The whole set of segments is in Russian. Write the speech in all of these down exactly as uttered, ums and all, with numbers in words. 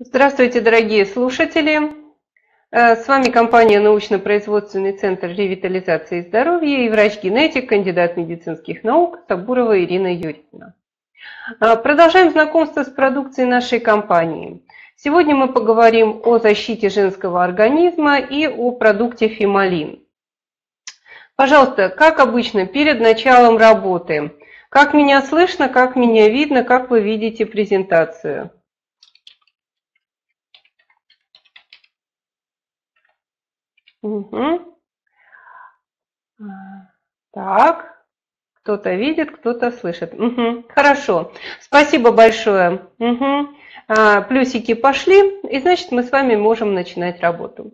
Здравствуйте, дорогие слушатели! С вами компания Научно-производственный центр ревитализации и здоровья и врач-генетик, кандидат медицинских наук Сабурова Ирина Юрьевна. Продолжаем знакомство с продукцией нашей компании. Сегодня мы поговорим о защите женского организма и о продукте Фемалин. Пожалуйста, как обычно, перед началом работы. Как меня слышно, как меня видно, как вы видите презентацию? Угу. Так, кто-то видит, кто-то слышит. Угу. Хорошо, спасибо большое. Угу. А, плюсики пошли, и значит мы с вами можем начинать работу.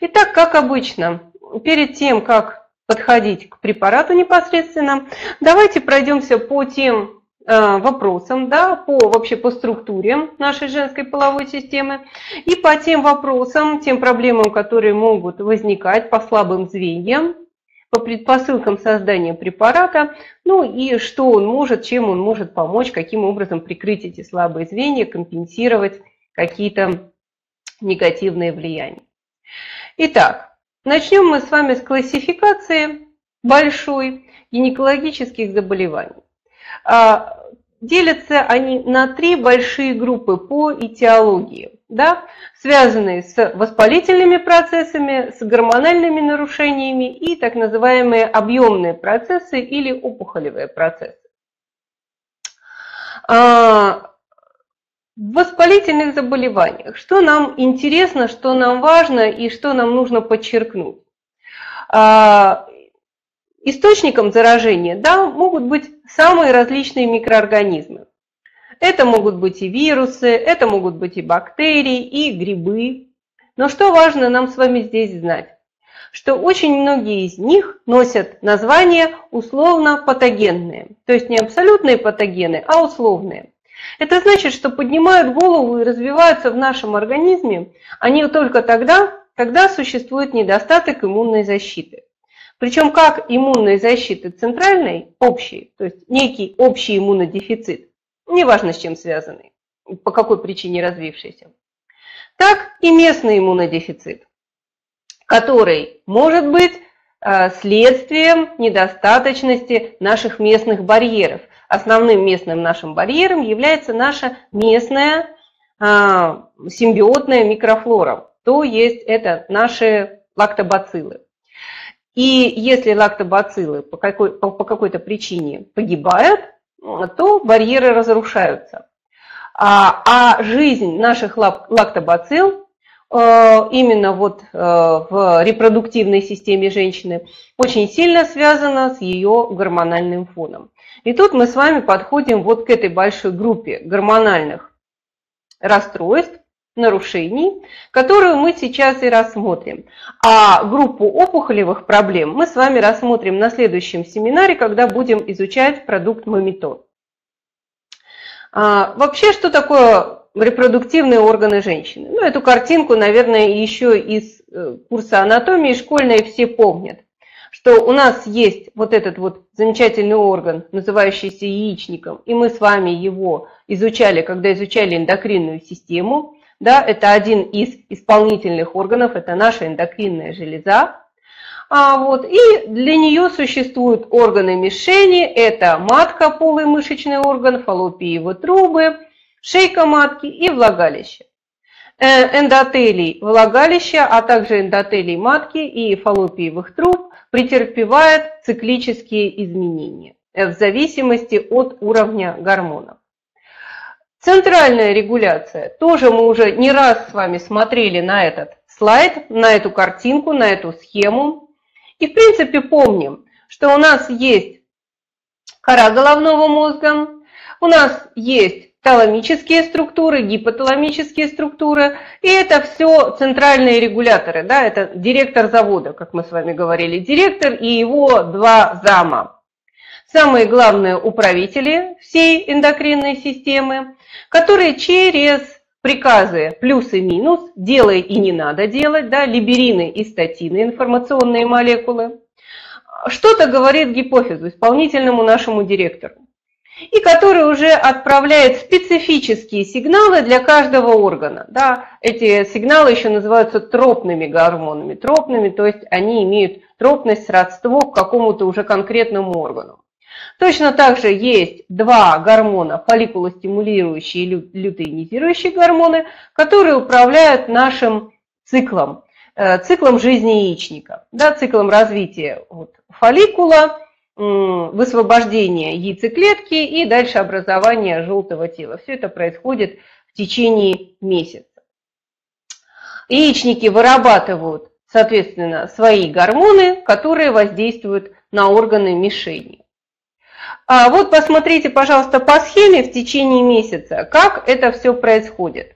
Итак, как обычно, перед тем, как подходить к препарату непосредственно, давайте пройдемся по тем вопросам, да, по, вообще по структуре нашей женской половой системы и по тем вопросам, тем проблемам, которые могут возникать по слабым звеньям, по предпосылкам создания препарата, ну и что он может, чем он может помочь, каким образом прикрыть эти слабые звенья, компенсировать какие-то негативные влияния. Итак, начнем мы с вами с классификации большой гинекологических заболеваний. Делятся они на три большие группы по этиологии, да, связанные с воспалительными процессами, с гормональными нарушениями и так называемые объемные процессы или опухолевые процессы. В воспалительных заболеваниях что нам интересно, что нам важно и что нам нужно подчеркнуть? Источником заражения, да, могут быть самые различные микроорганизмы. Это могут быть и вирусы, это могут быть и бактерии, и грибы. Но что важно нам с вами здесь знать? Что очень многие из них носят название условно-патогенные. То есть не абсолютные патогены, а условные. Это значит, что поднимают голову и развиваются в нашем организме они только тогда, когда существует недостаток иммунной защиты. Причем как иммунной защиты центральной, общей, то есть некий общий иммунодефицит, неважно с чем связанный, по какой причине развившийся, так и местный иммунодефицит, который может быть следствием недостаточности наших местных барьеров. Основным местным нашим барьером является наша местная симбиотная микрофлора, то есть это наши лактобациллы. И если лактобациллы по какой, по, по какой-то причине погибают, то барьеры разрушаются. А, а жизнь наших лактобацилл именно вот в репродуктивной системе женщины очень сильно связана с ее гормональным фоном. И тут мы с вами подходим вот к этой большой группе гормональных расстройств, нарушений, которую мы сейчас и рассмотрим. А группу опухолевых проблем мы с вами рассмотрим на следующем семинаре, когда будем изучать продукт Мамитон. А, вообще, что такое репродуктивные органы женщины? Ну, эту картинку, наверное, еще из курса анатомии школьной все помнят, что у нас есть вот этот вот замечательный орган, называющийся яичником, и мы с вами его изучали, когда изучали эндокринную систему. Да, это один из исполнительных органов, это наша эндокринная железа. А вот, и для нее существуют органы мишени, это матка, полый мышечный орган, фаллопиевые трубы, шейка матки и влагалище. Эндотелий влагалища, а также эндотелий матки и фаллопиевых труб претерпевает циклические изменения в зависимости от уровня гормонов. Центральная регуляция. Тоже мы уже не раз с вами смотрели на этот слайд, на эту картинку, на эту схему. И в принципе помним, что у нас есть кора головного мозга, у нас есть таламические структуры, гипоталамические структуры. И это все центральные регуляторы. Да, это директор завода, как мы с вами говорили, директор и его два зама. Самые главные управители всей эндокринной системы, которые через приказы плюс и минус, делай и не надо делать, да, либерины и статины, информационные молекулы, что-то говорит гипофизу, исполнительному нашему директору. и который уже отправляет специфические сигналы для каждого органа. Да? Эти сигналы еще называются тропными гормонами. Тропными, то есть они имеют тропность, родство к какому-то уже конкретному органу. Точно так же есть два гормона, фолликулостимулирующие и лютеинизирующие гормоны, которые управляют нашим циклом, циклом жизни яичника, да, циклом развития вот, фолликула, высвобождение яйцеклетки и дальше образование желтого тела. Все это происходит в течение месяца. Яичники вырабатывают, соответственно, свои гормоны, которые воздействуют на органы мишени. А вот посмотрите, пожалуйста, по схеме в течение месяца, как это все происходит.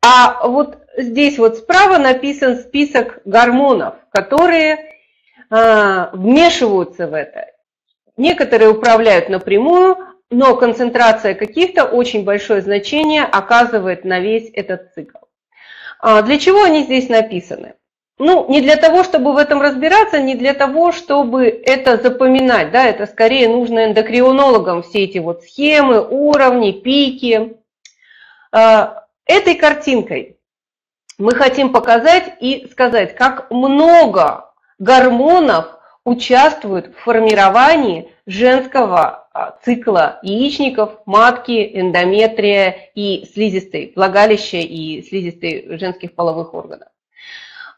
А вот здесь вот справа написан список гормонов, которые вмешиваются в это. Некоторые управляют напрямую, но концентрация каких-то очень большое значение оказывает на весь этот цикл. Для чего они здесь написаны? Ну, не для того, чтобы в этом разбираться, не для того, чтобы это запоминать. Да, это скорее нужно эндокринологам, все эти вот схемы, уровни, пики. Этой картинкой мы хотим показать и сказать, как много гормонов участвуют в формировании женского цикла яичников, матки, эндометрия и слизистой, влагалища и слизистой женских половых органов.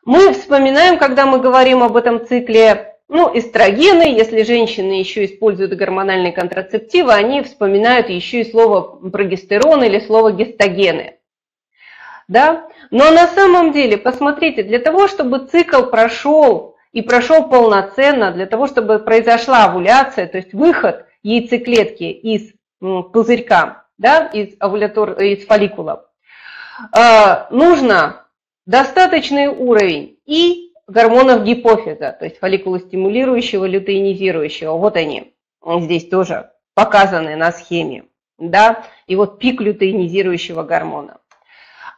Мы вспоминаем, когда мы говорим об этом цикле, ну, эстрогены, если женщины еще используют гормональные контрацептивы, они вспоминают еще и слово прогестерон или слово гестогены. Да? Но на самом деле, посмотрите, для того, чтобы цикл прошел, и прошел полноценно, для того, чтобы произошла овуляция, то есть выход яйцеклетки из пузырька, да, из, овулятор, из фолликула, нужно достаточный уровень и гормонов гипофиза, то есть фолликулостимулирующего, лютеинизирующего. Вот они здесь тоже показаны на схеме. Да, и вот пик лютеинизирующего гормона.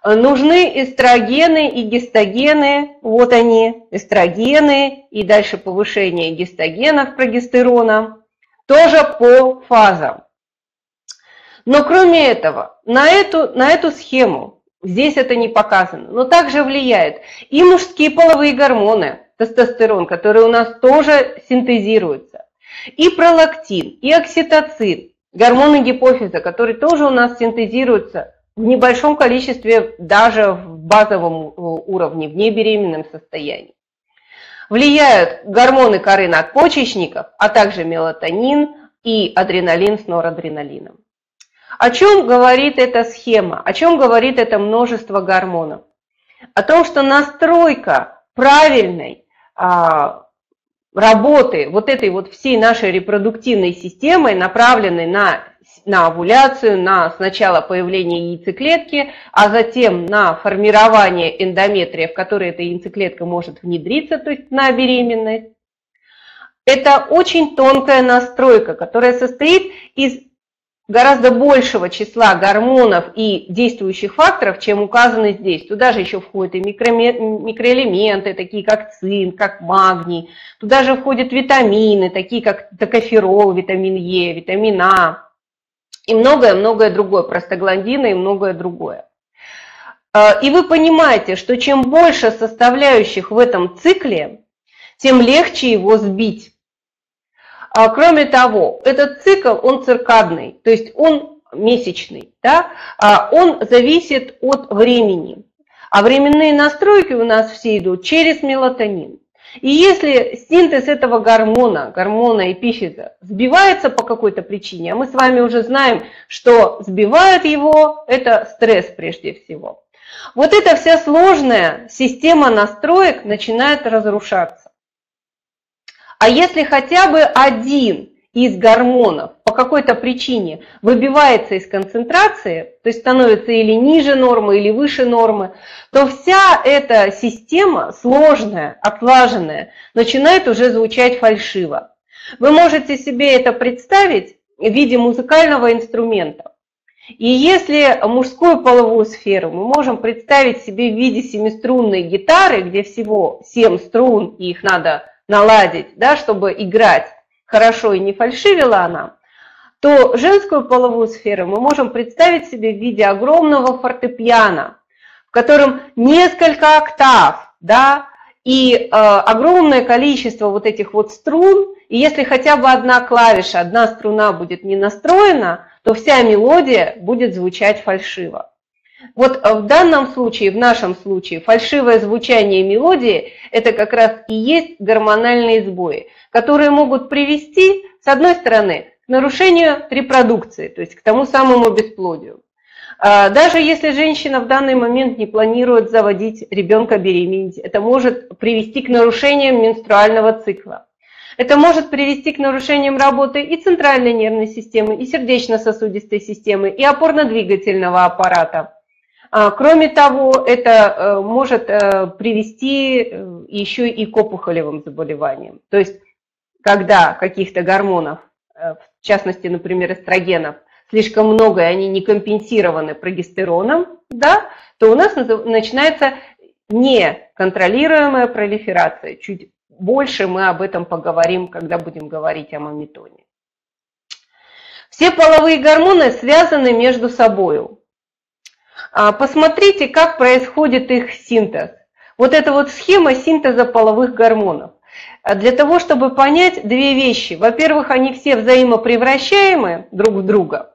Нужны эстрогены и гестогены, вот они, эстрогены, и дальше повышение гестогенов, прогестерона, тоже по фазам. Но кроме этого, на эту, на эту схему, здесь это не показано, но также влияет и мужские половые гормоны, тестостерон, который у нас тоже синтезируется, и пролактин, и окситоцин, гормоны гипофиза, которые тоже у нас синтезируются, в небольшом количестве, даже в базовом уровне, в небеременном состоянии. Влияют гормоны коры надпочечников, а также мелатонин и адреналин с норадреналином. О чем говорит эта схема? О чем говорит это множество гормонов? О том, что настройка правильной а, работы вот этой вот всей нашей репродуктивной системы, направленной на на овуляцию, на сначала появление яйцеклетки, а затем на формирование эндометрия, в которой эта яйцеклетка может внедриться, то есть на беременность. Это очень тонкая настройка, которая состоит из гораздо большего числа гормонов и действующих факторов, чем указаны здесь. Туда же еще входят и микро, микроэлементы, такие как цинк, как магний. Туда же входят витамины, такие как токоферол, витамин Е, витамин А. И многое-многое другое, простагландины и многое другое. И вы понимаете, что чем больше составляющих в этом цикле, тем легче его сбить. Кроме того, этот цикл, он циркадный, то есть он месячный, да? Он зависит от времени. А временные настройки у нас все идут через мелатонин. И если синтез этого гормона, гормона эпифиза, сбивается по какой-то причине, а мы с вами уже знаем, что сбивает его, это стресс прежде всего. Вот эта вся сложная система настроек начинает разрушаться. А если хотя бы один из гормонов по какой-то причине выбивается из концентрации, то есть становится или ниже нормы, или выше нормы, то вся эта система сложная, отлаженная, начинает уже звучать фальшиво. Вы можете себе это представить в виде музыкального инструмента. И если мужскую половую сферу мы можем представить себе в виде семиструнной гитары, где всего семь струн, и их надо наладить, да, чтобы играть хорошо и не фальшивила она, то женскую половую сферу мы можем представить себе в виде огромного фортепиано, в котором несколько октав, да, и э, огромное количество вот этих вот струн, и если хотя бы одна клавиша, одна струна будет не настроена, то вся мелодия будет звучать фальшиво. Вот в данном случае, в нашем случае, фальшивое звучание мелодии – это как раз и есть гормональные сбои, которые могут привести, с одной стороны, к нарушению репродукции, то есть к тому самому бесплодию. Даже если женщина в данный момент не планирует заводить ребенка, беременеть, это может привести к нарушениям менструального цикла. Это может привести к нарушениям работы и центральной нервной системы, и сердечно-сосудистой системы, и опорно-двигательного аппарата. Кроме того, это может привести еще и к опухолевым заболеваниям. То есть, когда каких-то гормонов, в частности, например, эстрогенов, слишком много, и они не компенсированы прогестероном, да, то у нас начинается неконтролируемая пролиферация. Чуть больше мы об этом поговорим, когда будем говорить о мамитоне. Все половые гормоны связаны между собой. Посмотрите, как происходит их синтез. Вот эта вот схема синтеза половых гормонов. Для того, чтобы понять две вещи. Во-первых, они все взаимопревращаемы друг в друга,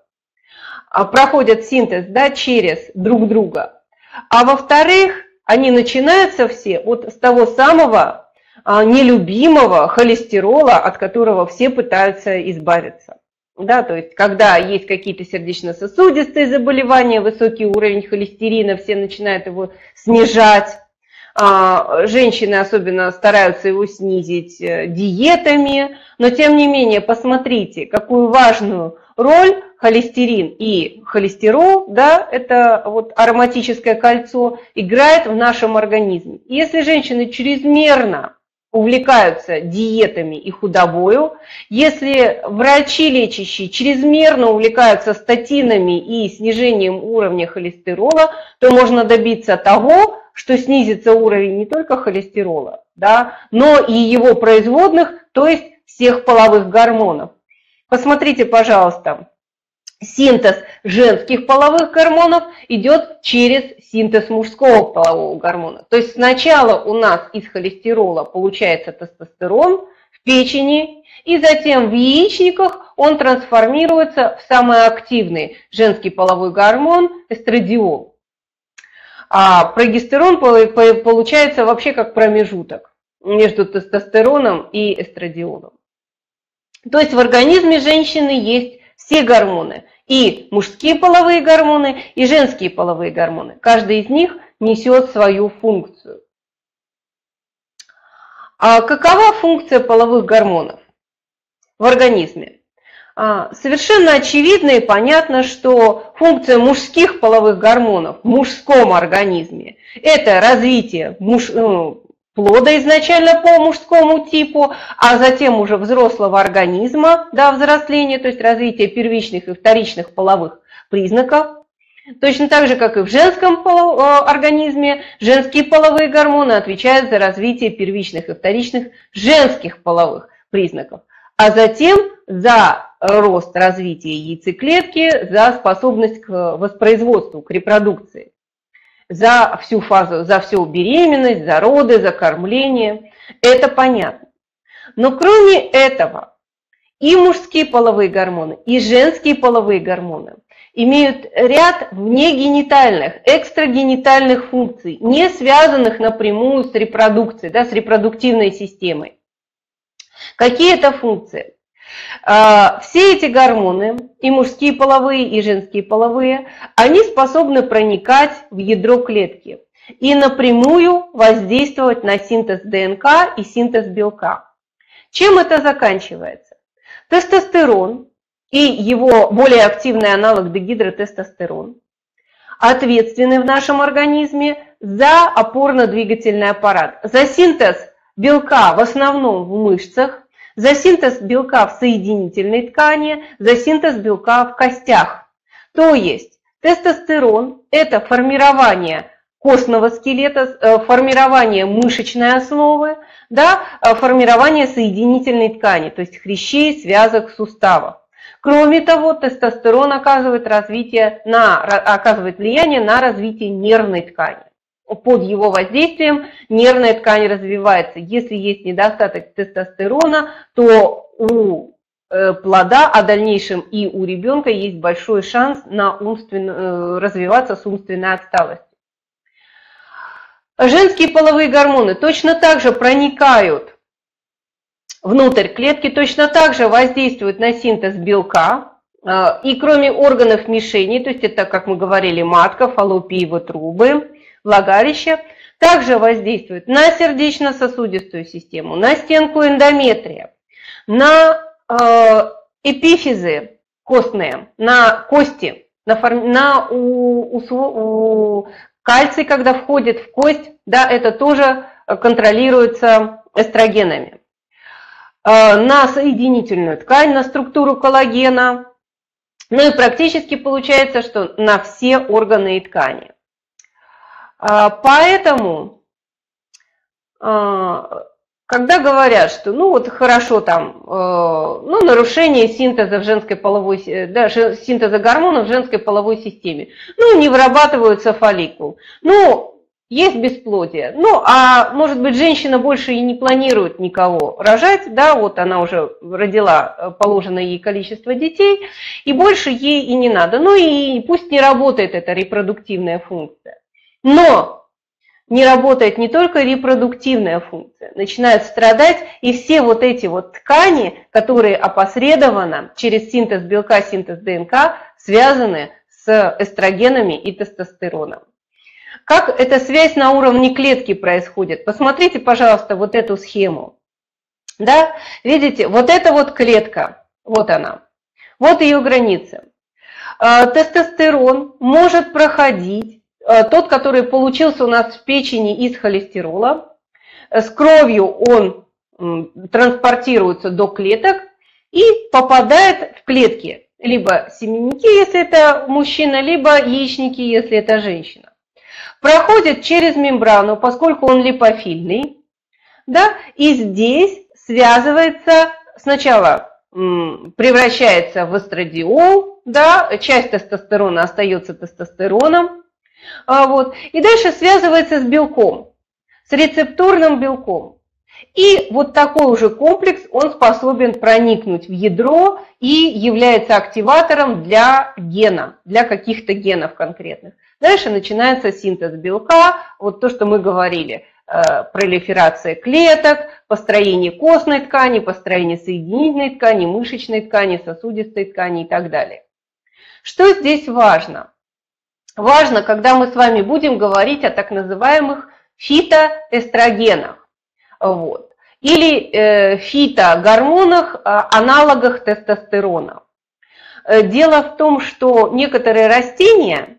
проходят синтез, да, через друг друга. А во-вторых, они начинаются все вот с того самого нелюбимого холестерола, от которого все пытаются избавиться. Да, то есть, когда есть какие-то сердечно-сосудистые заболевания, высокий уровень холестерина, все начинают его снижать. Женщины особенно стараются его снизить диетами, но тем не менее, посмотрите, какую важную роль холестерин и холестерол, да, это вот ароматическое кольцо, играет в нашем организме. И если женщины чрезмерно увлекаются диетами и худобою, если врачи лечащие чрезмерно увлекаются статинами и снижением уровня холестерола, то можно добиться того, что снизится уровень не только холестерола, да, но и его производных, то есть всех половых гормонов. Посмотрите, пожалуйста, синтез женских половых гормонов идет через синтез мужского полового гормона. То есть сначала у нас из холестерола получается тестостерон в печени, и затем в яичниках он трансформируется в самый активный женский половой гормон – эстрадиол. А прогестерон получается вообще как промежуток между тестостероном и эстрадиолом. То есть в организме женщины есть все гормоны, и мужские половые гормоны, и женские половые гормоны. Каждый из них несет свою функцию. А какова функция половых гормонов в организме? А, совершенно очевидно и понятно, что функция мужских половых гормонов в мужском организме – это развитие муж... плода изначально по мужскому типу, а затем уже взрослого организма, да, взросления, то есть развитие первичных и вторичных половых признаков. Точно так же, как и в женском полов... организме, женские половые гормоны отвечают за развитие первичных и вторичных женских половых признаков, а затем за рост, развитие яйцеклетки, за способность к воспроизводству, к репродукции. За всю фазу, за всю беременность, за роды, за кормление. Это понятно. Но кроме этого, и мужские половые гормоны, и женские половые гормоны имеют ряд внегенитальных, экстрагенитальных функций, не связанных напрямую с репродукцией, да, с репродуктивной системой. Какие это функции? Все эти гормоны, и мужские половые, и женские половые, они способны проникать в ядро клетки и напрямую воздействовать на синтез ДНК и синтез белка. Чем это заканчивается? Тестостерон и его более активный аналог дегидротестостерон ответственны в нашем организме за опорно-двигательный аппарат, за синтез белка в основном в мышцах, за синтез белка в соединительной ткани, за синтез белка в костях. То есть тестостерон – это формирование костного скелета, формирование мышечной основы, да, формирование соединительной ткани, то есть хрящей, связок, суставов. Кроме того, тестостерон оказывает, развитие на, оказывает влияние на развитие нервной ткани. Под его воздействием нервная ткань развивается. Если есть недостаток тестостерона, то у плода, а в дальнейшем и у ребенка есть большой шанс на умственно, развиваться с умственной отсталостью. Женские половые гормоны точно так же проникают внутрь клетки, точно так же воздействуют на синтез белка. И кроме органов мишени, то есть это, как мы говорили, матка, фаллопиевы трубы, влагалище, также воздействует на сердечно-сосудистую систему, на стенку эндометрия, на эпифизы костные, на кости, на, форми... на у... У... кальций, когда входит в кость, да, это тоже контролируется эстрогенами, на соединительную ткань, на структуру коллагена, ну и практически получается, что на все органы и ткани. Поэтому, когда говорят, что ну вот хорошо там, ну, нарушение синтеза в женской половой, да, синтеза гормонов в женской половой системе, ну не вырабатываются фолликул, ну есть бесплодие, ну а может быть женщина больше и не планирует никого рожать, да, вот она уже родила положенное ей количество детей и больше ей и не надо, ну и пусть не работает эта репродуктивная функция, но не работает не только репродуктивная функция, начинают страдать и все вот эти вот ткани, которые опосредованно через синтез белка, синтез ДНК, связаны с эстрогенами и тестостероном. Как эта связь на уровне клетки происходит? Посмотрите, пожалуйста, вот эту схему. Да? Видите, вот эта вот клетка, вот она, вот ее граница. Тестостерон может проходить, тот, который получился у нас в печени из холестерола, с кровью он транспортируется до клеток и попадает в клетки, либо семенники, если это мужчина, либо яичники, если это женщина. Проходит через мембрану, поскольку он липофильный, да, и здесь связывается, сначала превращается в эстрадиол, да, часть тестостерона остается тестостероном, вот, и дальше связывается с белком, с рецепторным белком. И вот такой уже комплекс, он способен проникнуть в ядро и является активатором для гена, для каких-то генов конкретных. Дальше начинается синтез белка, вот то, что мы говорили, э, пролиферация клеток, построение костной ткани, построение соединительной ткани, мышечной ткани, сосудистой ткани и так далее. Что здесь важно? Важно, когда мы с вами будем говорить о так называемых фитоэстрогенах, вот, или э, фитогормонах, э, аналогах тестостерона. Дело в том, что некоторые растения,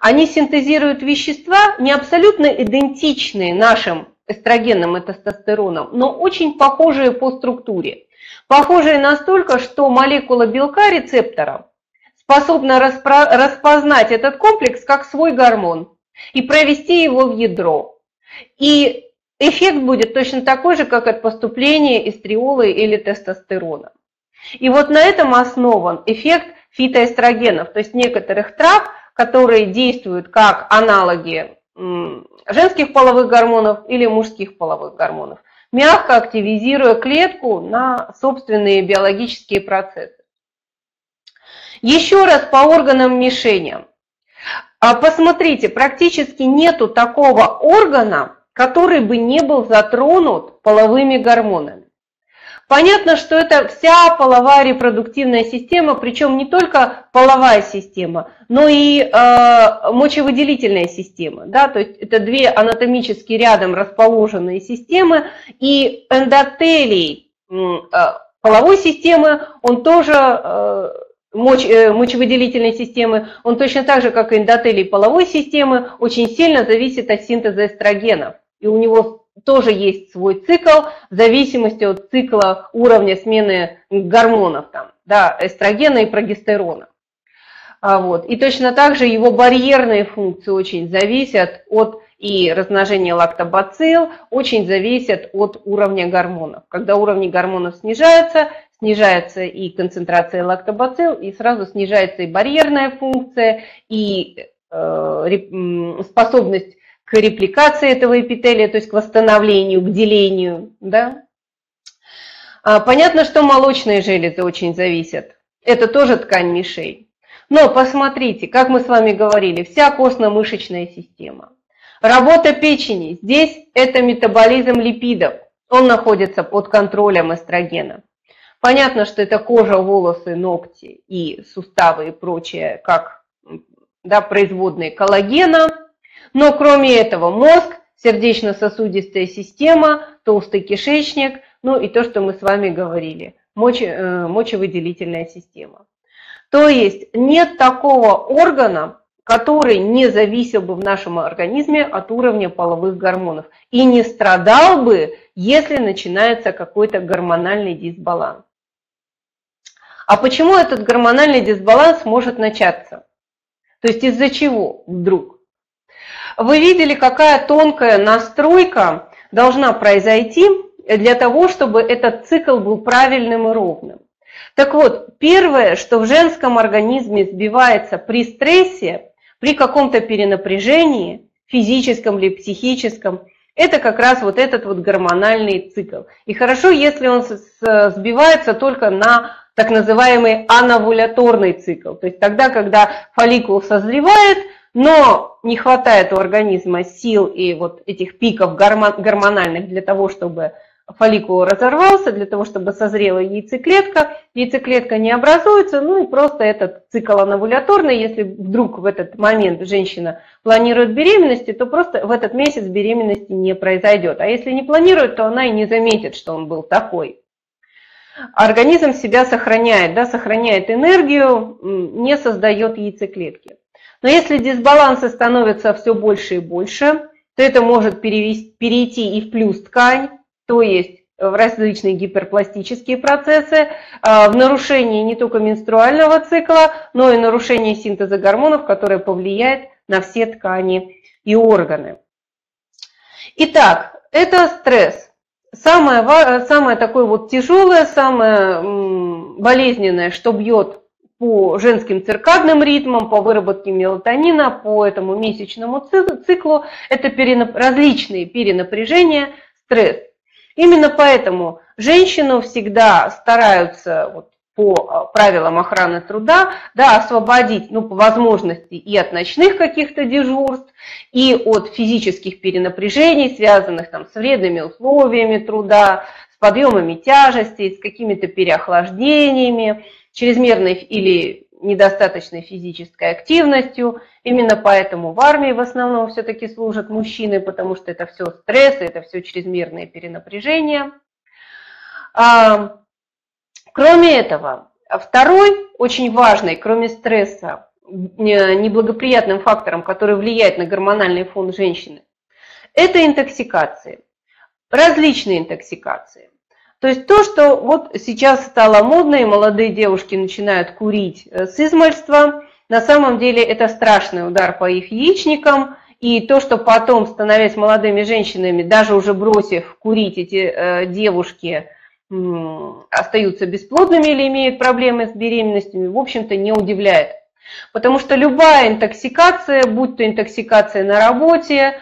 они синтезируют вещества, не абсолютно идентичные нашим эстрогенам и тестостеронам, но очень похожие по структуре. Похожие настолько, что молекула белка рецептора способна распознать этот комплекс как свой гормон и провести его в ядро. И эффект будет точно такой же, как от поступления эстриола или тестостерона. И вот на этом основан эффект фитоэстрогенов, то есть некоторых трав, которые действуют как аналоги женских половых гормонов или мужских половых гормонов, мягко активизируя клетку на собственные биологические процессы. Еще раз по органам мишени. Посмотрите, практически нету такого органа, который бы не был затронут половыми гормонами. Понятно, что это вся половая репродуктивная система, причем не только половая система, но и э, мочевыделительная система. Да? То есть это две анатомически рядом расположенные системы, и эндотелий э, половой системы, он тоже... Э, мочевыделительной системы, он точно так же, как и эндотелий половой системы, очень сильно зависит от синтеза эстрогенов. И у него тоже есть свой цикл в зависимости от цикла уровня смены гормонов, там, да, эстрогена и прогестерона. А вот. И точно так же его барьерные функции очень зависят от и размножения лактобацилл, очень зависят от уровня гормонов. Когда уровни гормонов снижаются, снижается и концентрация лактобацилл, и сразу снижается и барьерная функция, и э, способность к репликации этого эпителия, то есть к восстановлению, к делению. Да? А понятно, что молочные железы очень зависят. Это тоже ткань мишей. Но посмотрите, как мы с вами говорили, вся костно-мышечная система. Работа печени. Здесь это метаболизм липидов. Он находится под контролем эстрогена. Понятно, что это кожа, волосы, ногти и суставы и прочее, как да, производные коллагена. Но кроме этого мозг, сердечно-сосудистая система, толстый кишечник, ну и то, что мы с вами говорили, мочевыделительная система. То есть нет такого органа, который не зависел бы в нашем организме от уровня половых гормонов и не страдал бы, если начинается какой-то гормональный дисбаланс. А почему этот гормональный дисбаланс может начаться? То есть из-за чего вдруг? Вы видели, какая тонкая настройка должна произойти для того, чтобы этот цикл был правильным и ровным. Так вот, первое, что в женском организме сбивается при стрессе, при каком-то перенапряжении, физическом или психическом, это как раз вот этот вот гормональный цикл. И хорошо, если он сбивается только на так называемый ановуляторный цикл. То есть тогда, когда фолликул созревает, но не хватает у организма сил и вот этих пиков гормональных для того, чтобы фолликул разорвался, для того, чтобы созрела яйцеклетка. Яйцеклетка не образуется, ну и просто этот цикл ановуляторный. Если вдруг в этот момент женщина планирует беременность, то просто в этот месяц беременности не произойдет. А если не планирует, то она и не заметит, что он был такой. Организм себя сохраняет, да, сохраняет энергию, не создает яйцеклетки. Но если дисбалансы становятся все больше и больше, то это может перейти и в плюс ткань, то есть в различные гиперпластические процессы, в нарушение не только менструального цикла, но и нарушение синтеза гормонов, которое повлияет на все ткани и органы. Итак, это стресс. Самое, самое такое вот тяжелое, самое болезненное, что бьет по женским циркадным ритмам, по выработке мелатонина, по этому месячному циклу, это перенап... различные перенапряжения, стресс. Именно поэтому женщину всегда стараются вот, по правилам охраны труда да, освободить ну, по возможности и от ночных каких-то дежурств, и от физических перенапряжений, связанных там, с вредными условиями труда, с подъемами тяжестей, с какими-то переохлаждениями, чрезмерной или недостаточной физической активностью. Именно поэтому в армии в основном все-таки служат мужчины, потому что это все стресс, это все чрезмерное перенапряжение. Кроме этого, второй, очень важный, кроме стресса, неблагоприятным фактором, который влияет на гормональный фон женщины, это интоксикации, различные интоксикации. То есть то, что вот сейчас стало модно, и молодые девушки начинают курить с измальства, на самом деле это страшный удар по их яичникам, и то, что потом, становясь молодыми женщинами, даже уже бросив курить, эти э, девушки э, остаются бесплодными или имеют проблемы с беременностями, в общем-то не удивляет. Потому что любая интоксикация, будь то интоксикация на работе,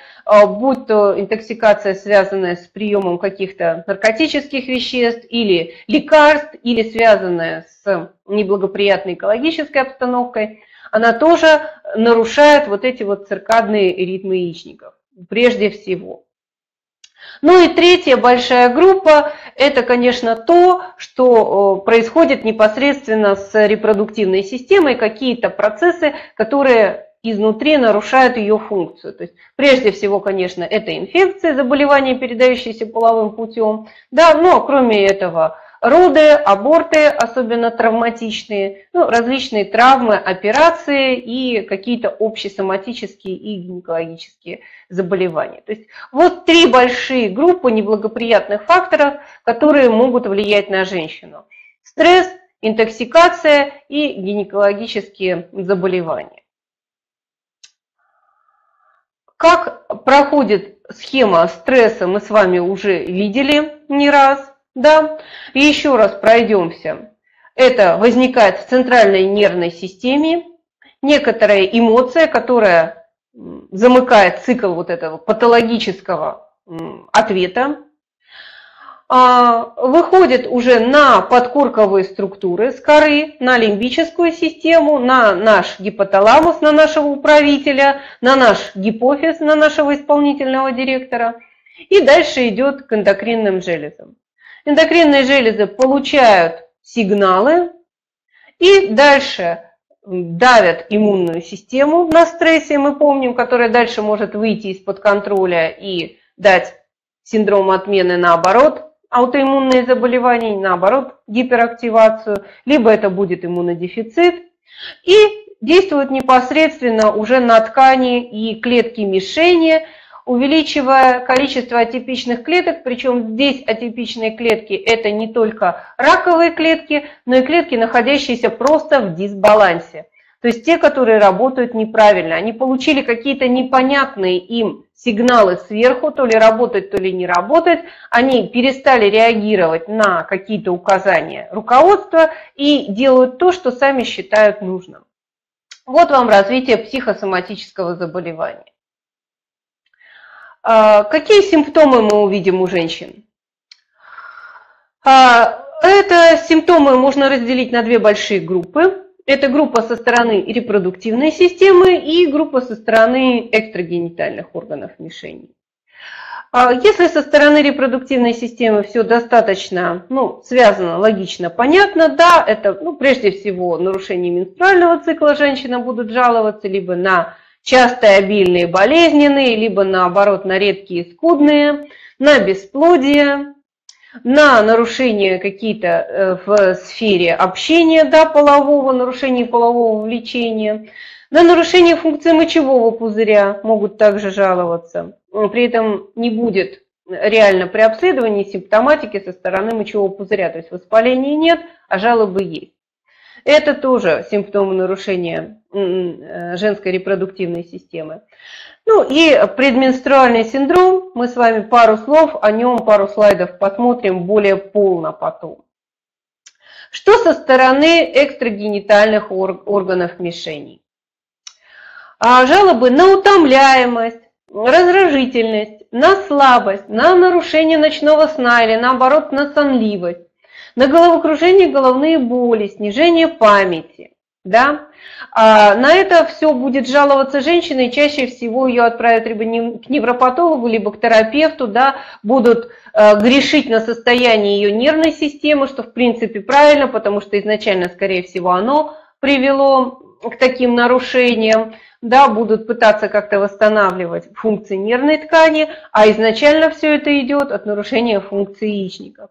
будь то интоксикация, связанная с приемом каких-то наркотических веществ или лекарств, или связанная с неблагоприятной экологической обстановкой, она тоже нарушает вот эти вот циркадные ритмы яичников, прежде всего. Ну и третья большая группа – это, конечно, то, что происходит непосредственно с репродуктивной системой, какие-то процессы, которые изнутри нарушают ее функцию. То есть, прежде всего, конечно, это инфекции, заболевания, передающиеся половым путем. Да, но кроме этого, роды, аборты, особенно травматичные, ну, различные травмы, операции и какие-то общесоматические и гинекологические заболевания. То есть, вот три большие группы неблагоприятных факторов, которые могут влиять на женщину. Стресс, интоксикация и гинекологические заболевания. Как проходит схема стресса, мы с вами уже видели не раз. Да, и еще раз пройдемся. Это возникает в центральной нервной системе, некоторая эмоция, которая замыкает цикл вот этого патологического ответа, выходит уже на подкорковые структуры с коры, на лимбическую систему, на наш гипоталамус, на нашего управителя, на наш гипофиз, на нашего исполнительного директора. И дальше идет к эндокринным железам. Эндокринные железы получают сигналы и дальше давят иммунную систему на стрессе, мы помним, которая дальше может выйти из-под контроля и дать синдром отмены, наоборот, аутоиммунные заболевания, наоборот, гиперактивацию, либо это будет иммунодефицит, и действует непосредственно уже на ткани и клетки мишени, увеличивая количество атипичных клеток, причем здесь атипичные клетки – это не только раковые клетки, но и клетки, находящиеся просто в дисбалансе. То есть те, которые работают неправильно, они получили какие-то непонятные им сигналы сверху, то ли работать, то ли не работать, они перестали реагировать на какие-то указания руководства и делают то, что сами считают нужным. Вот вам развитие психосоматического заболевания. Какие симптомы мы увидим у женщин? Это симптомы можно разделить на две большие группы. Это группа со стороны репродуктивной системы и группа со стороны экстрагенитальных органов мишени. Если со стороны репродуктивной системы все достаточно, ну, связано, логично, понятно, да, это, ну, прежде всего нарушение менструального цикла, женщины будут жаловаться либо на частые, обильные, болезненные, либо наоборот на редкие, скудные, на бесплодие, на нарушение какие-то в сфере общения, да, полового, нарушение полового влечения, на нарушение функции мочевого пузыря могут также жаловаться. При этом не будет реально при обследовании симптоматики со стороны мочевого пузыря, то есть воспаления нет, а жалобы есть. Это тоже симптомы нарушения женской репродуктивной системы. Ну и предменструальный синдром, мы с вами пару слов о нем, пару слайдов посмотрим более полно потом. Что со стороны экстрагенитальных органов мишени? Жалобы на утомляемость, раздражительность, на слабость, на нарушение ночного сна или наоборот на сонливость, на головокружение, головные боли, снижение памяти. Да? А на это все будет жаловаться женщина, и чаще всего ее отправят либо к невропатологу, либо к терапевту, да? Будут грешить на состояние ее нервной системы, что в принципе правильно, потому что изначально, скорее всего, оно привело к таким нарушениям, да? Будут пытаться как-то восстанавливать функции нервной ткани, а изначально все это идет от нарушения функции яичников.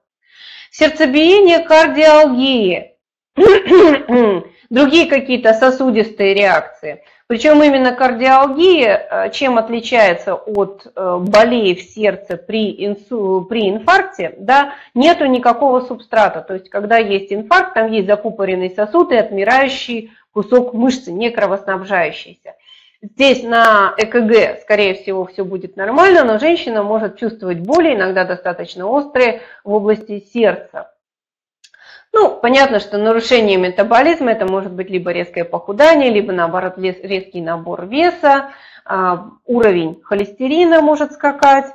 Сердцебиение, кардиалгии, другие какие-то сосудистые реакции. Причем именно кардиалгия, чем отличается от болей в сердце при, инсу, при инфаркте, да, нету никакого субстрата. То есть, когда есть инфаркт, там есть закупоренный сосуд и отмирающий кусок мышцы, не кровоснабжающийся. Здесь на ЭКГ, скорее всего, все будет нормально, но женщина может чувствовать боли, иногда достаточно острые, в области сердца. Ну, понятно, что нарушение метаболизма, это может быть либо резкое похудание, либо, наоборот, резкий набор веса, уровень холестерина может скакать,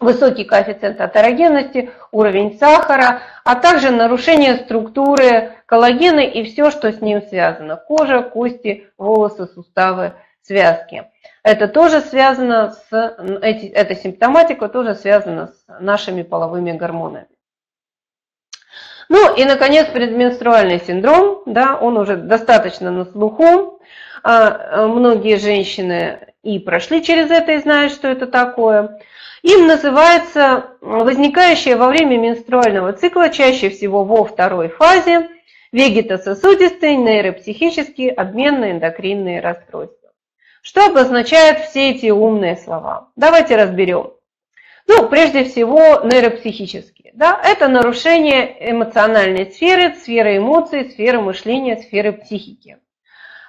высокий коэффициент атерогенности, уровень сахара, а также нарушение структуры коллагена и все, что с ним связано. Кожа, кости, волосы, суставы, связки. Это тоже связано с, эти, эта симптоматика тоже связана с нашими половыми гормонами. Ну и, наконец, предменструальный синдром, да, он уже достаточно на слуху. Многие женщины и прошли через это, и знают, что это такое. Им называется возникающее во время менструального цикла, чаще всего во второй фазе, вегетососудистые, нейропсихические, обменно-эндокринные расстройства. Что обозначают все эти умные слова? Давайте разберем. Ну, прежде всего, нейропсихические. Да? Это нарушение эмоциональной сферы, сферы эмоций, сферы мышления, сферы психики.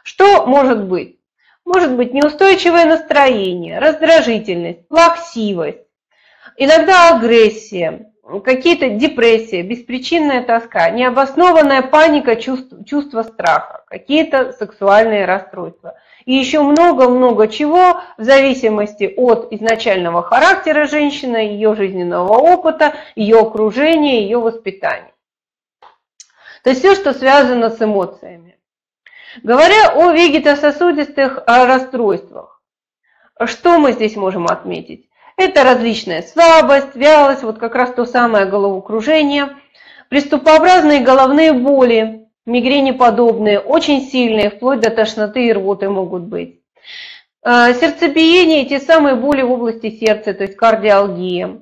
Что может быть? Может быть неустойчивое настроение, раздражительность, плаксивость, иногда агрессия, какие-то депрессии, беспричинная тоска, необоснованная паника, чувство, чувство страха, какие-то сексуальные расстройства. И еще много-много чего в зависимости от изначального характера женщины, ее жизненного опыта, ее окружения, ее воспитания. То есть все, что связано с эмоциями. Говоря о вегетососудистых расстройствах, что мы здесь можем отметить? Это различная слабость, вялость, вот как раз то самое головокружение, приступообразные головные боли, мигрени подобные, очень сильные, вплоть до тошноты и рвоты могут быть. Сердцебиение, те самые боли в области сердца, то есть кардиалгия.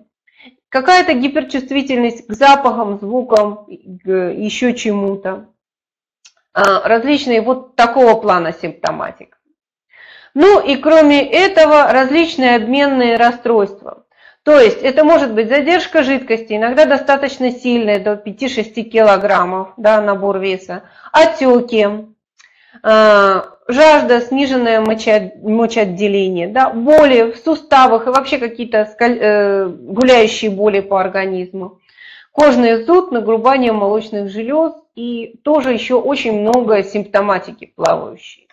Какая-то гиперчувствительность к запахам, звукам, еще чему-то. Различные вот такого плана симптоматика. Ну и кроме этого различные обменные расстройства. То есть это может быть задержка жидкости, иногда достаточно сильная, до пяти-шести килограммов, да, набор веса, отеки, э, жажда, сниженное мочеотделение, да, боли в суставах и вообще какие-то э, гуляющие боли по организму, кожный зуд, нагрубание молочных желез и тоже еще очень много симптоматики плавающей.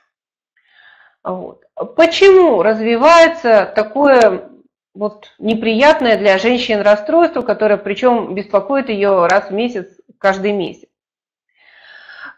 Вот. Почему развивается такое вот неприятное для женщин расстройство, которое причем беспокоит ее раз в месяц, каждый месяц?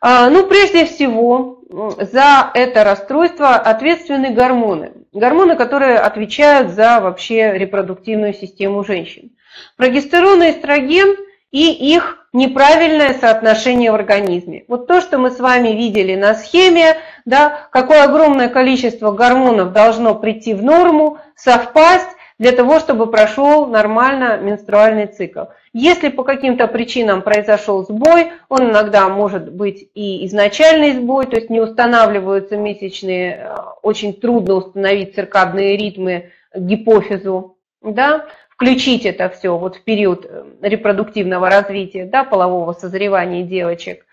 А, ну, прежде всего, за это расстройство ответственны гормоны. Гормоны, которые отвечают за вообще репродуктивную систему женщин. Прогестерон и эстроген и их неправильное соотношение в организме. Вот то, что мы с вами видели на схеме, да, какое огромное количество гормонов должно прийти в норму, совпасть для того, чтобы прошел нормально менструальный цикл. Если по каким-то причинам произошел сбой, он иногда может быть и изначальный сбой, то есть не устанавливаются месячные, очень трудно установить циркадные ритмы гипофизу, да, включить это все вот в период репродуктивного развития, да, полового созревания девочек.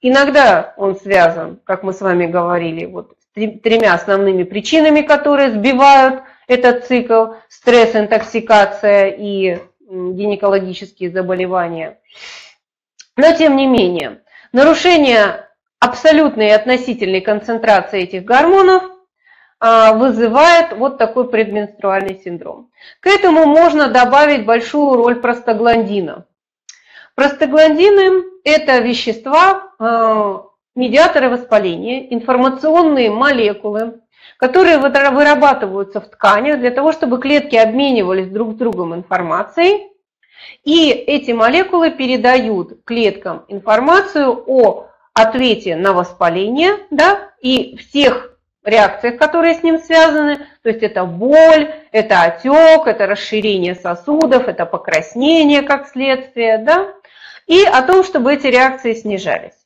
Иногда он связан, как мы с вами говорили, вот, с тремя основными причинами, которые сбивают этот цикл: стресс, интоксикация и гинекологические заболевания. Но тем не менее, нарушение абсолютной и относительной концентрации этих гормонов вызывает вот такой предменструальный синдром. К этому можно добавить большую роль простагландина. Простагландины – это вещества, медиаторы воспаления, информационные молекулы, которые вырабатываются в тканях для того, чтобы клетки обменивались друг с другом информацией, и эти молекулы передают клеткам информацию о ответе на воспаление, да, и всех реакциях, которые с ним связаны, то есть это боль, это отек, это расширение сосудов, это покраснение как следствие, да, и о том, чтобы эти реакции снижались,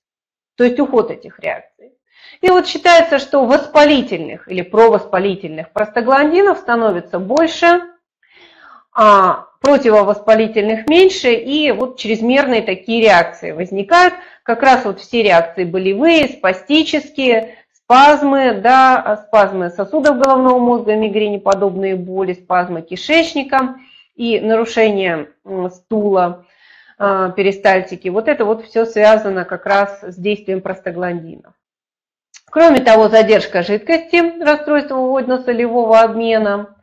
то есть уход этих реакций. И вот считается, что воспалительных или провоспалительных простагландинов становится больше, а противовоспалительных меньше, и вот чрезмерные такие реакции возникают, как раз вот все реакции болевые, спастические, спазмы, да, спазмы сосудов головного мозга, мигрени, подобные боли, спазмы кишечника и нарушение стула, перистальтики. Вот это вот все связано как раз с действием простагландинов. Кроме того, задержка жидкости, расстройство водно-солевого обмена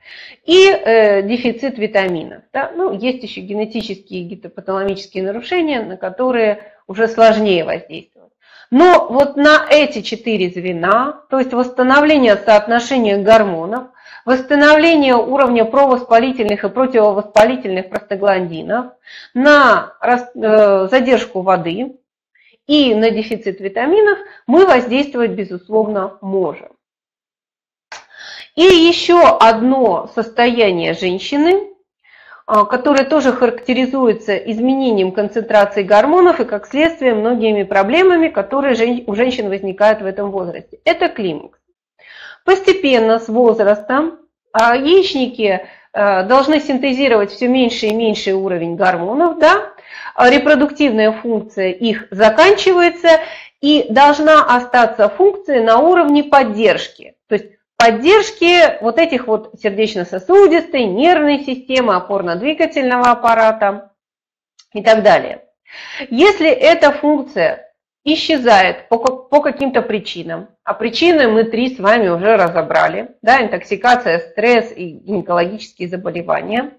и э, дефицит витаминов. Да? Ну, есть еще генетические гипоталамические нарушения, на которые уже сложнее воздействовать. Но вот на эти четыре звена, то есть восстановление соотношения гормонов, восстановление уровня провоспалительных и противовоспалительных простагландинов, на задержку воды и на дефицит витаминов мы воздействовать, безусловно, можем. И еще одно состояние женщины, которые тоже характеризуются изменением концентрации гормонов и, как следствие, многими проблемами, которые у женщин возникают в этом возрасте. Это климакс. Постепенно, с возрастом, яичники должны синтезировать все меньше и меньше уровень гормонов, да? Репродуктивная функция их заканчивается, и должна остаться функция на уровне поддержки. То есть поддержки вот этих вот сердечно-сосудистой, нервной системы, опорно-двигательного аппарата, и так далее. Если эта функция исчезает по, по каким-то причинам, а причины мы три с вами уже разобрали, да, интоксикация, стресс и гинекологические заболевания,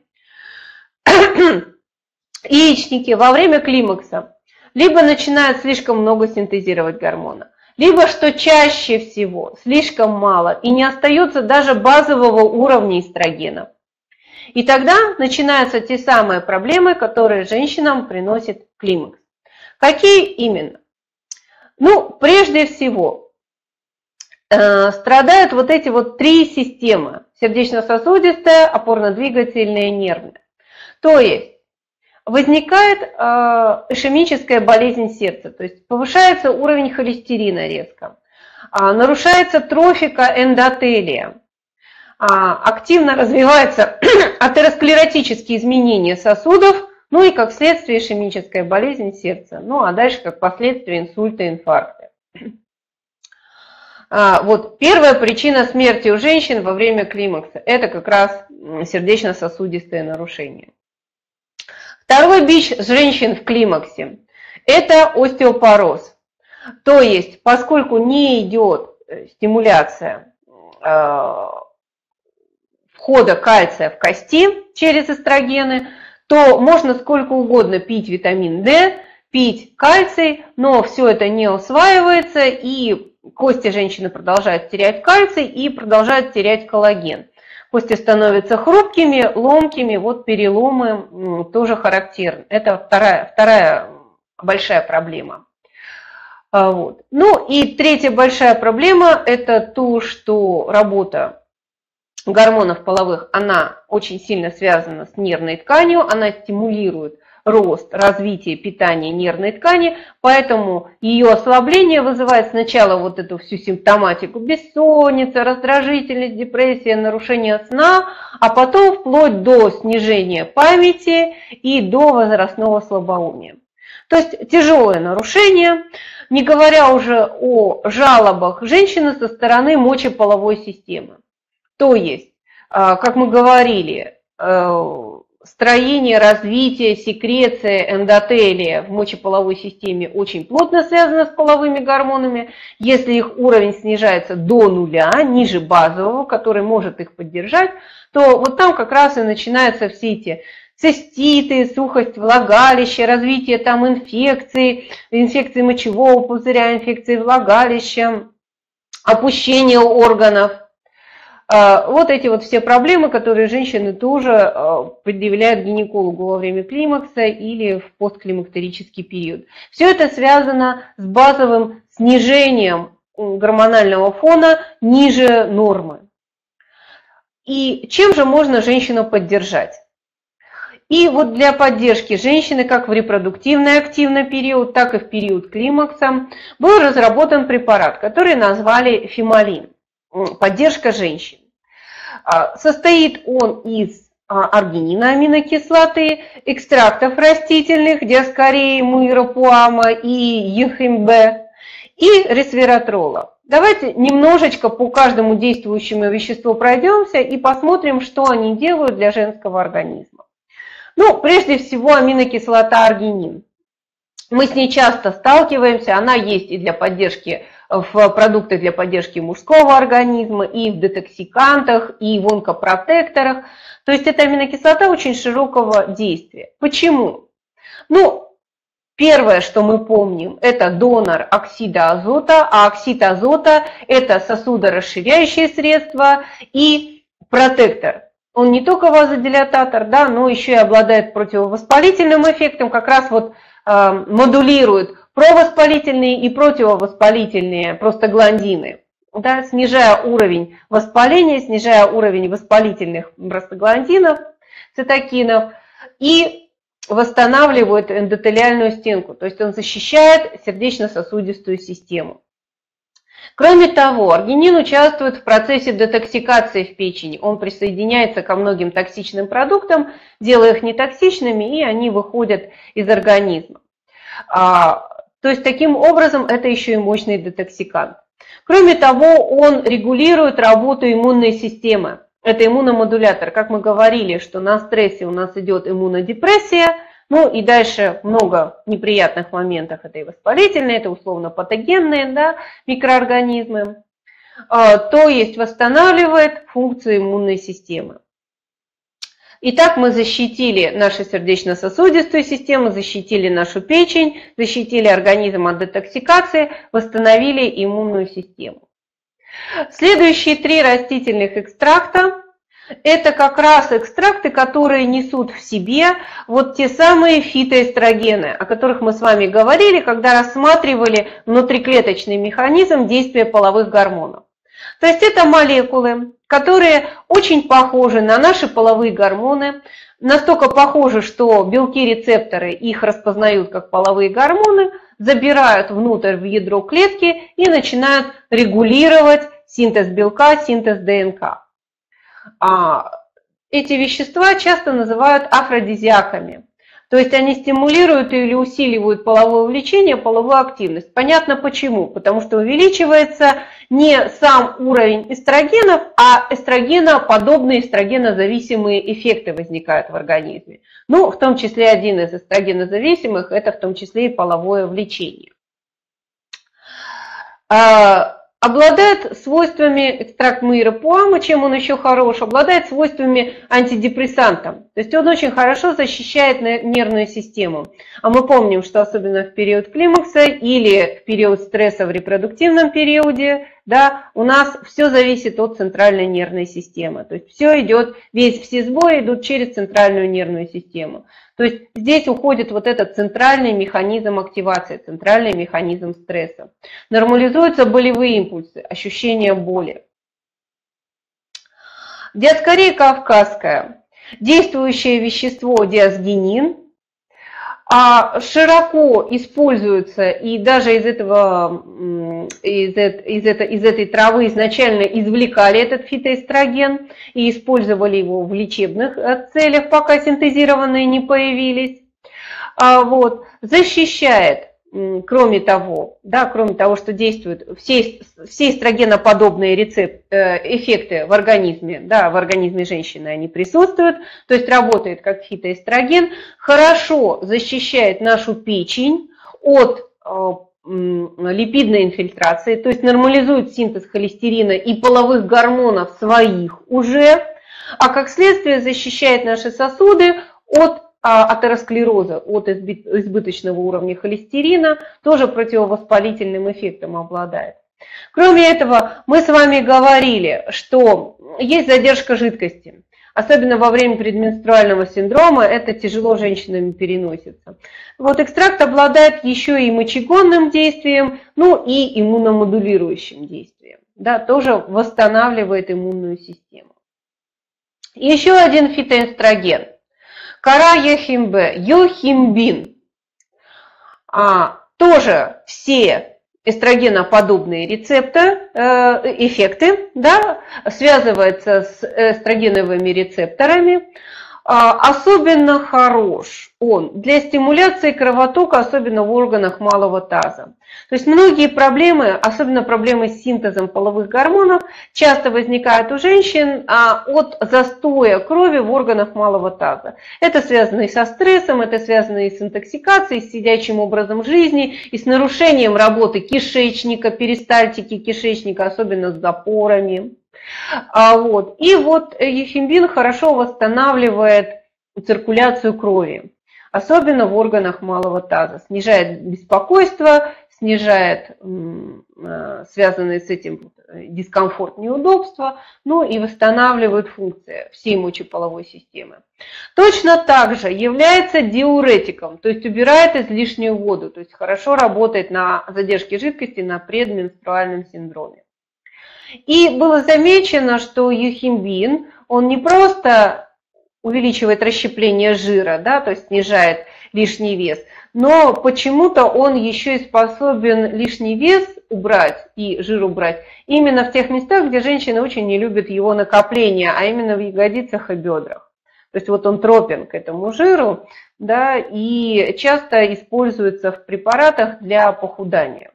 яичники во время климакса либо начинают слишком много синтезировать гормона, либо, что чаще всего, слишком мало и не остается даже базового уровня эстрогена. И тогда начинаются те самые проблемы, которые женщинам приносит климакс. Какие именно? Ну, прежде всего, э, страдают вот эти вот три системы: сердечно-сосудистая, опорно-двигательная и нервная. То есть возникает ишемическая болезнь сердца, то есть повышается уровень холестерина резко, нарушается трофика эндотелия, активно развиваются атеросклеротические изменения сосудов, ну и как следствие ишемическая болезнь сердца, ну а дальше как последствия инсульта, инфаркта. Вот первая причина смерти у женщин во время климакса – это как раз сердечно-сосудистые нарушения. Второй бич женщин в климаксе – это остеопороз. То есть, поскольку не идет стимуляция э, входа кальция в кости через эстрогены, то можно сколько угодно пить витамин D, пить кальций, но все это не усваивается, и кости женщины продолжают терять кальций и продолжают терять коллаген. Кости становятся хрупкими, ломкими, вот переломы тоже характерны. Это вторая, вторая большая проблема. Вот. Ну и третья большая проблема – это то, что работа гормонов половых, она очень сильно связана с нервной тканью, она стимулирует рост, развитие, питание нервной ткани, поэтому ее ослабление вызывает сначала вот эту всю симптоматику: бессонница, раздражительность, депрессия, нарушение сна, а потом вплоть до снижения памяти и до возрастного слабоумия. То есть тяжелое нарушение, не говоря уже о жалобах женщины со стороны мочеполовой системы. То есть, как мы говорили, строение, развитие, секреция, эндотелия в мочеполовой системе очень плотно связано с половыми гормонами. Если их уровень снижается до нуля, ниже базового, который может их поддержать, то вот там как раз и начинаются все эти циститы, сухость влагалища, развитие там инфекций, инфекции мочевого пузыря, инфекции влагалища, опущение органов. Вот эти вот все проблемы, которые женщины тоже предъявляют гинекологу во время климакса или в постклимактерический период. Все это связано с базовым снижением гормонального фона ниже нормы. И чем же можно женщину поддержать? И вот для поддержки женщины как в репродуктивный активный период, так и в период климакса был разработан препарат, который назвали Фемалин. Поддержка женщин. Состоит он из аргинина, аминокислоты, экстрактов растительных, диаскореи, муира-пуама и йохимбе, и ресвератрола. Давайте немножечко по каждому действующему веществу пройдемся и посмотрим, что они делают для женского организма. Ну, прежде всего, аминокислота аргинин. Мы с ней часто сталкиваемся, она есть и для поддержки в продуктах для поддержки мужского организма, и в детоксикантах, и в онкопротекторах. То есть это аминокислота очень широкого действия. Почему? Ну, первое, что мы помним, это донор оксида азота, а оксид азота – это сосудорасширяющее средство и протектор. Он не только вазодилататор, да, но еще и обладает противовоспалительным эффектом, как раз вот э, модулирует провоспалительные и противовоспалительные простагландины, да, снижая уровень воспаления, снижая уровень воспалительных простагландинов, цитокинов, и восстанавливает эндотелиальную стенку, то есть он защищает сердечно-сосудистую систему. Кроме того, аргинин участвует в процессе детоксикации в печени. Он присоединяется ко многим токсичным продуктам, делая их нетоксичными, и они выходят из организма. То есть таким образом это еще и мощный детоксикант. Кроме того, он регулирует работу иммунной системы. Это иммуномодулятор. Как мы говорили, что на стрессе у нас идет иммунодепрессия, Ну и дальше много неприятных моментов. Это и воспалительные, это условно-патогенные, да, микроорганизмы. То есть восстанавливает функцию иммунной системы. Итак, мы защитили нашу сердечно-сосудистую систему, защитили нашу печень, защитили организм от детоксикации, восстановили иммунную систему. Следующие три растительных экстракта – это как раз экстракты, которые несут в себе вот те самые фитоэстрогены, о которых мы с вами говорили, когда рассматривали внутриклеточный механизм действия половых гормонов. То есть это молекулы, которые очень похожи на наши половые гормоны, настолько похожи, что белки-рецепторы их распознают как половые гормоны, забирают внутрь в ядро клетки и начинают регулировать синтез белка, синтез ДНК. Эти вещества часто называют афродизиаками. То есть они стимулируют или усиливают половое влечение, половую активность. Понятно почему. Потому что увеличивается не сам уровень эстрогенов, а эстрогеноподобные, эстрогенозависимые эффекты возникают в организме. Ну, в том числе один из эстрогенозависимых, это в том числе и половое влечение. Обладает свойствами экстракт мыра-пуама, чем он еще хорош, обладает свойствами антидепрессантом. То есть он очень хорошо защищает нервную систему. А мы помним, что особенно в период климакса или в период стресса в репродуктивном периоде, да, у нас все зависит от центральной нервной системы. То есть все идет, весь, все сбои идут через центральную нервную систему. То есть здесь уходит вот этот центральный механизм активации, центральный механизм стресса. Нормализуются болевые импульсы, ощущение боли. Диаскория кавказская. Действующее вещество диазгинин. А широко используется, и даже из, этого, из, из, из этой травы изначально извлекали этот фитоэстроген и использовали его в лечебных целях, пока синтезированные не появились. А вот, защищает, кроме того, да, кроме того, что действуют все, все эстрогеноподобные рецепт, эффекты в организме, да, в организме женщины они присутствуют, то есть работает как фитоэстроген, хорошо защищает нашу печень от липидной инфильтрации, то есть нормализует синтез холестерина и половых гормонов своих уже, а как следствие защищает наши сосуды от атеросклероза, от избыточного уровня холестерина, тоже противовоспалительным эффектом обладает. Кроме этого, мы с вами говорили, что есть задержка жидкости, особенно во время предменструального синдрома, это тяжело женщинами переносится. Вот экстракт обладает еще и мочегонным действием, ну и иммуномодулирующим действием, да, тоже восстанавливает иммунную систему. Еще один фитоэстроген. Кора йохимбе, йохимбин, а, тоже все эстрогеноподобные рецепторы, э, эффекты, да, связывается с эстрогеновыми рецепторами. А, особенно хорош он для стимуляции кровотока, особенно в органах малого таза. То есть многие проблемы, особенно проблемы с синтезом половых гормонов, часто возникают у женщин от застоя крови в органах малого таза. Это связано и со стрессом, это связано и с интоксикацией, и с сидячим образом жизни, и с нарушением работы кишечника, перистальтики кишечника, особенно с запорами. Вот. И вот йохимбин хорошо восстанавливает циркуляцию крови, особенно в органах малого таза, снижает беспокойство, снижает связанные с этим дискомфорт, неудобства, ну и восстанавливает функции всей мочеполовой системы. Точно так же является диуретиком, то есть убирает излишнюю воду, то есть хорошо работает на задержке жидкости на предменструальном синдроме. И было замечено, что йохимбин, он не просто увеличивает расщепление жира, да, то есть снижает лишний вес, но почему-то он еще и способен лишний вес убрать и жир убрать именно в тех местах, где женщины очень не любят его накопление, а именно в ягодицах и бедрах. То есть вот он тропен к этому жиру, да, и часто используется в препаратах для похудания.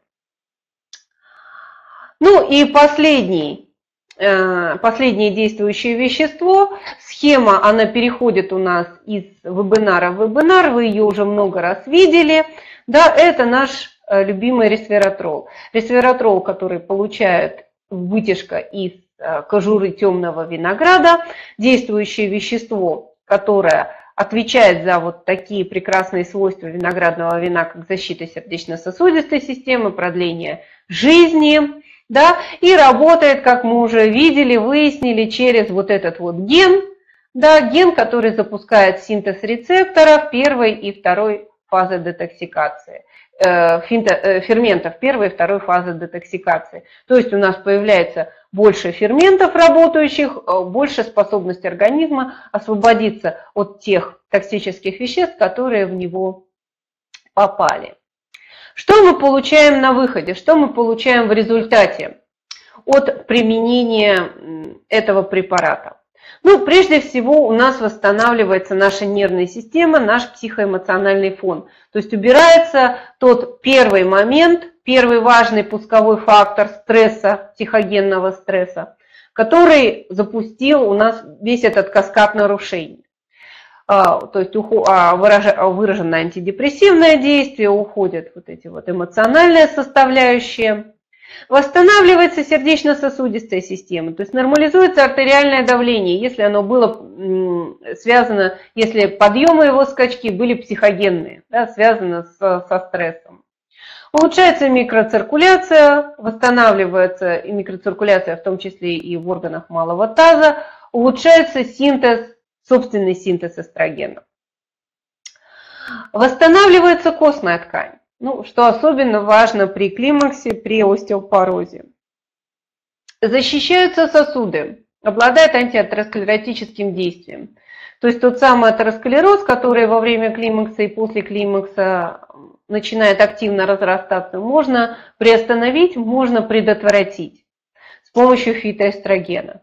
Ну и последний последнее действующее вещество. Схема, она переходит у нас из вебинара в вебинар, вы ее уже много раз видели. Да, это наш любимый ресвератрол. Ресвератрол, который получает вытяжка из кожуры темного винограда, действующее вещество, которое отвечает за вот такие прекрасные свойства виноградного вина, как защита сердечно-сосудистой системы, продление жизни. Да, и работает, как мы уже видели, выяснили, через вот этот вот ген, да, ген, который запускает синтез рецепторов первой и второй фазы детоксикации, э, финто, э, ферментов первой и второй фазы детоксикации. То есть у нас появляется больше ферментов работающих, больше способность организма освободиться от тех токсических веществ, которые в него попали. Что мы получаем на выходе, что мы получаем в результате от применения этого препарата? Ну, прежде всего, у нас восстанавливается наша нервная система, наш психоэмоциональный фон. То есть убирается тот первый момент, первый важный пусковой фактор стресса, психогенного стресса, который запустил у нас весь этот каскад нарушений. То есть выраженное антидепрессивное действие, уходят вот эти вот эмоциональные составляющие. Восстанавливается сердечно-сосудистая система, то есть нормализуется артериальное давление, если оно было связано, если подъемы его скачки были психогенные, да, связаны с, со стрессом. Улучшается микроциркуляция, восстанавливается и микроциркуляция, в том числе и в органах малого таза, улучшается синтез, собственный синтез эстрогенов. Восстанавливается костная ткань. Ну, что особенно важно при климаксе, при остеопорозе. Защищаются сосуды, обладает антиатеросклеротическим действием. То есть тот самый атеросклероз, который во время климакса и после климакса начинает активно разрастаться, можно приостановить, можно предотвратить с помощью фитоэстрогена.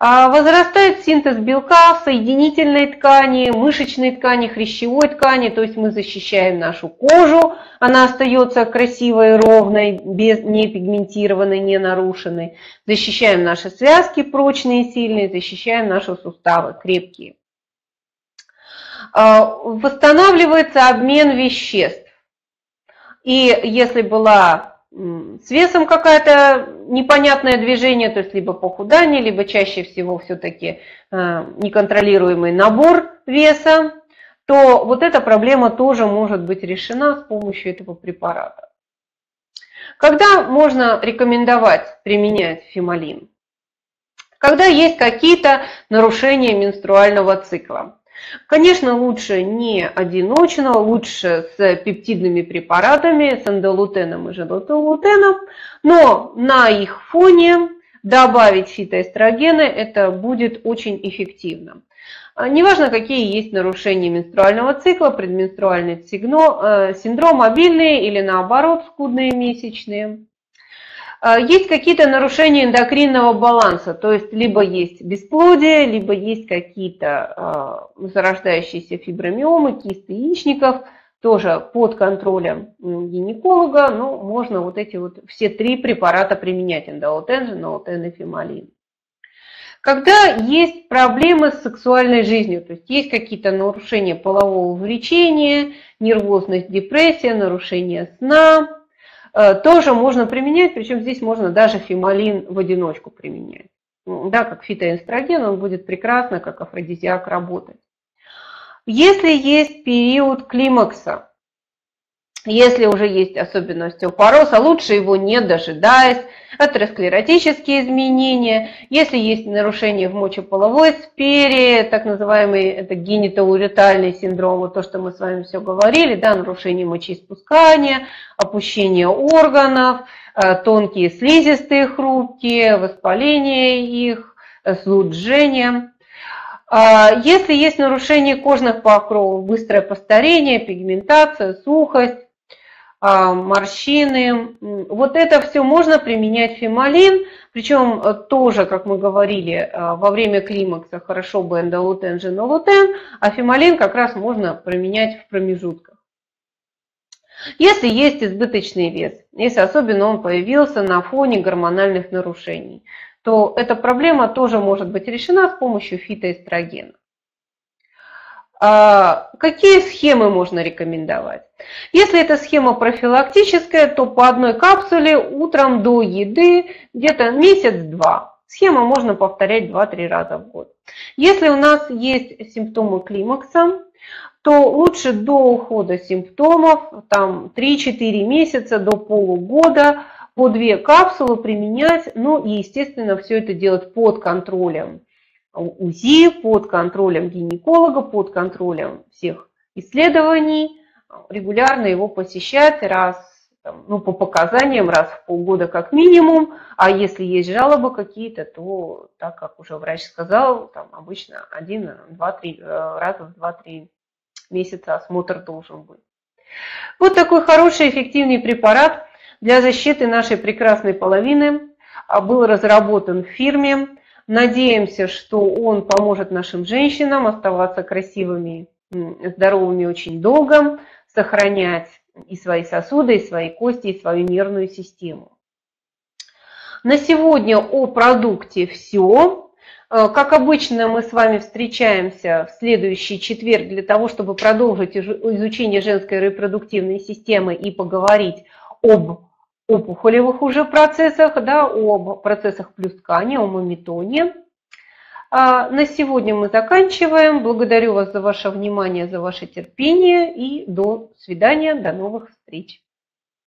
Возрастает синтез белка в соединительной ткани, мышечной ткани, хрящевой ткани, то есть мы защищаем нашу кожу, она остается красивой, ровной, без, не пигментированной, не нарушенной. Защищаем наши связки прочные, сильные, защищаем наши суставы крепкие. Восстанавливается обмен веществ. И если была с весом какое-то непонятное движение, то есть либо похудание, либо чаще всего все-таки неконтролируемый набор веса, то вот эта проблема тоже может быть решена с помощью этого препарата. Когда можно рекомендовать применять фемалин? Когда есть какие-то нарушения менструального цикла. Конечно, лучше не одиночно, лучше с пептидными препаратами, с эндолутеном и женолутеном, но на их фоне добавить фитоэстрогены, это будет очень эффективно. Неважно, какие есть нарушения менструального цикла, предменструальный синдром, обильные или наоборот скудные месячные. Есть какие-то нарушения эндокринного баланса, то есть либо есть бесплодие, либо есть какие-то зарождающиеся фибромиомы, кисты яичников, тоже под контролем гинеколога, но можно вот эти вот все три препарата применять, эндолутен, женолутен и фемалин. Когда есть проблемы с сексуальной жизнью, то есть есть какие-то нарушения полового влечения, нервозность, депрессия, нарушение сна, тоже можно применять, причем здесь можно даже фемалин в одиночку применять. Да, как фитоэстроген, он будет прекрасно, как афродизиак, работать. Если есть период климакса, если уже есть особенно остеопороз, а лучше его не дожидаясь, атеросклеротические изменения, если есть нарушение в мочеполовой сфере, так называемый это генитоуретальный синдром, вот то, что мы с вами все говорили, да, нарушение мочеиспускания, опущение органов, тонкие слизистые хрупкие, воспаление их, сужение. Если есть нарушение кожных покровов, быстрое постарение, пигментация, сухость, морщины. Вот это все можно применять фемалин, причем тоже, как мы говорили, во время климакса хорошо бы эндолутен, женолутен, а фемалин как раз можно применять в промежутках. Если есть избыточный вес, если особенно он появился на фоне гормональных нарушений, то эта проблема тоже может быть решена с помощью фитоэстрогена. Какие схемы можно рекомендовать? Если эта схема профилактическая, то по одной капсуле утром до еды где-то месяц-два. Схему можно повторять два-три раза в год. Если у нас есть симптомы климакса, то лучше до ухода симптомов, там три-четыре месяца, до полугода, по две капсулы применять, ну и, естественно, все это делать под контролем УЗИ, под контролем гинеколога, под контролем всех исследований, регулярно его посещать раз, ну, по показаниям раз в полгода как минимум, а если есть жалобы какие-то, то, так как уже врач сказал, там обычно один-два-три раза в два-три месяца осмотр должен быть. Вот такой хороший эффективный препарат для защиты нашей прекрасной половины был разработан в фирме. Надеемся, что он поможет нашим женщинам оставаться красивыми, здоровыми очень долго, сохранять и свои сосуды, и свои кости, и свою нервную систему. На сегодня о продукте все. Как обычно, мы с вами встречаемся в следующий четверг для того, чтобы продолжить изучение женской репродуктивной системы и поговорить об опухолевых уже процессах, да, о процессах плюс ткани, о мамитоне. На сегодня мы заканчиваем. Благодарю вас за ваше внимание, за ваше терпение и до свидания, до новых встреч.